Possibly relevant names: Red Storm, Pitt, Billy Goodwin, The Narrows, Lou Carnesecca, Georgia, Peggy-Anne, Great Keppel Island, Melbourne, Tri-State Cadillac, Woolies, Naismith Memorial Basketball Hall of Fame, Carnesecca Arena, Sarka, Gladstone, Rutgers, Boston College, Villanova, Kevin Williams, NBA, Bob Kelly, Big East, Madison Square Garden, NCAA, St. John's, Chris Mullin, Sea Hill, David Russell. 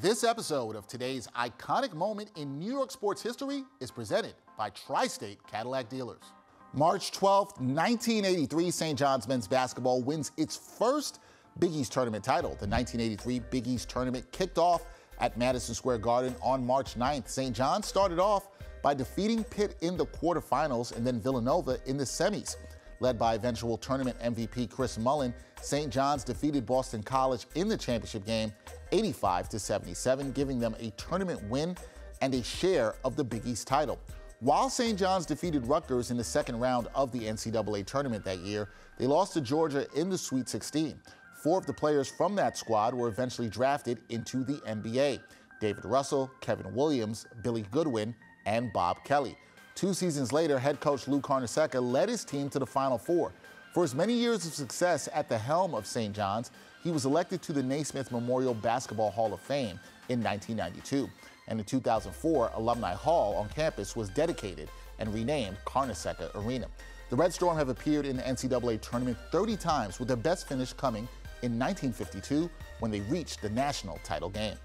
This episode of today's iconic moment in New York sports history is presented by Tri-State Cadillac Dealers. March 12, 1983, St. John's men's basketball wins its first Big East tournament title. The 1983 Big East tournament kicked off at Madison Square Garden on March 9th. St. John's started off by defeating Pitt in the quarterfinals and then Villanova in the semis. Led by eventual tournament MVP Chris Mullin, St. John's defeated Boston College in the championship game 85-77, giving them a tournament win and a share of the Big East title. While St. John's defeated Rutgers in the second round of the NCAA tournament that year, they lost to Georgia in the Sweet 16. Four of the players from that squad were eventually drafted into the NBA: David Russell, Kevin Williams, Billy Goodwin, and Bob Kelly. Two seasons later, head coach Lou Carnesecca led his team to the Final Four. For his many years of success at the helm of St. John's, he was elected to the Naismith Memorial Basketball Hall of Fame in 1992. And the 2004 Alumni Hall on campus was dedicated and renamed Carnesecca Arena. The Red Storm have appeared in the NCAA tournament 30 times, with their best finish coming in 1952 when they reached the national title game.